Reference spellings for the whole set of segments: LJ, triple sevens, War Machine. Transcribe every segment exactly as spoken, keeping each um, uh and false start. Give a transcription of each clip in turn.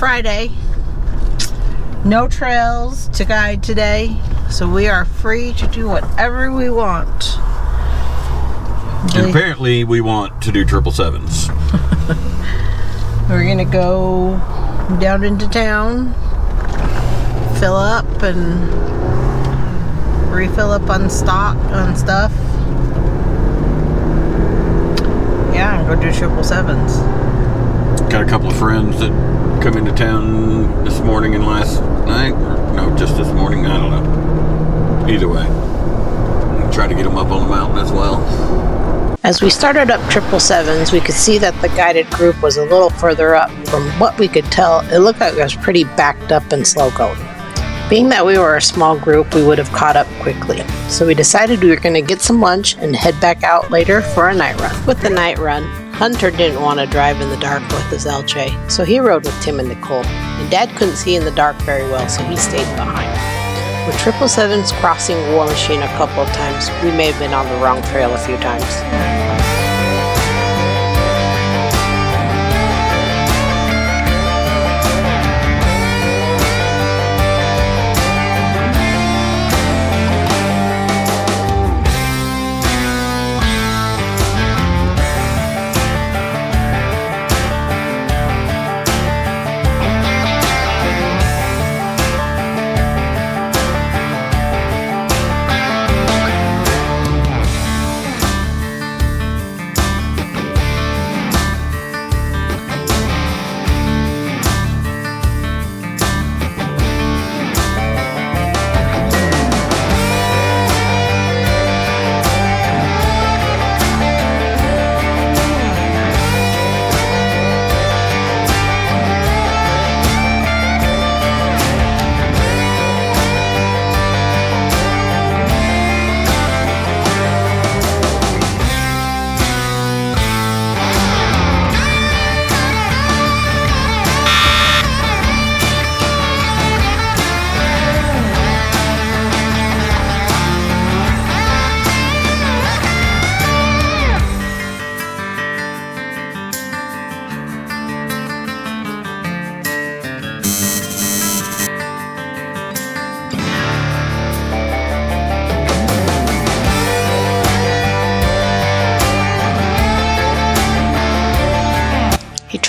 Friday. No trails to guide today, so we are free to do whatever we want. And apparently we want to do triple sevens. We're gonna go down into town, fill up and refill up on stock on stuff. Yeah, and go do triple sevens. Got a couple of friends that come into town this morning and last night. Or no, just this morning. I don't know. Either way, I'll try to get them up on the mountain as well. As we started up triple sevens, we could see that the guided group was a little further up. From what we could tell, it looked like it was pretty backed up and slow going. Being that we were a small group, we would have caught up quickly. So we decided we were going to get some lunch and head back out later for a night run. With the night run, Hunter didn't want to drive in the dark with his L J, so he rode with Tim and Nicole. And Dad couldn't see in the dark very well, so he stayed behind. With triple sevens crossing War Machine a couple of times, we may have been on the wrong trail a few times.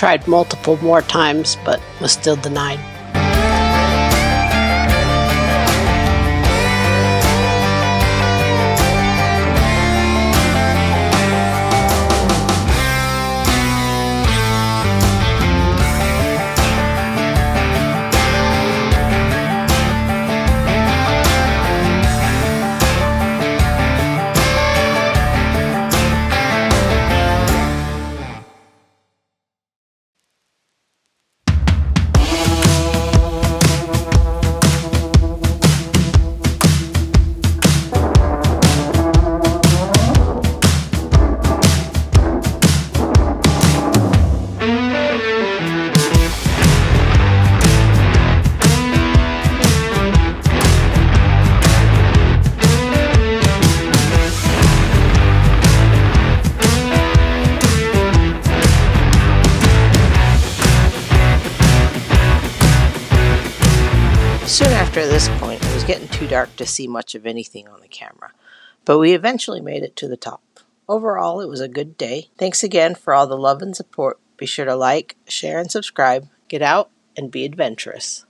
Tried multiple more times, but was still denied. Soon after this point, it was getting too dark to see much of anything on the camera, but we eventually made it to the top. Overall, it was a good day. Thanks again for all the love and support. Be sure to like, share, and subscribe. Get out and be adventurous.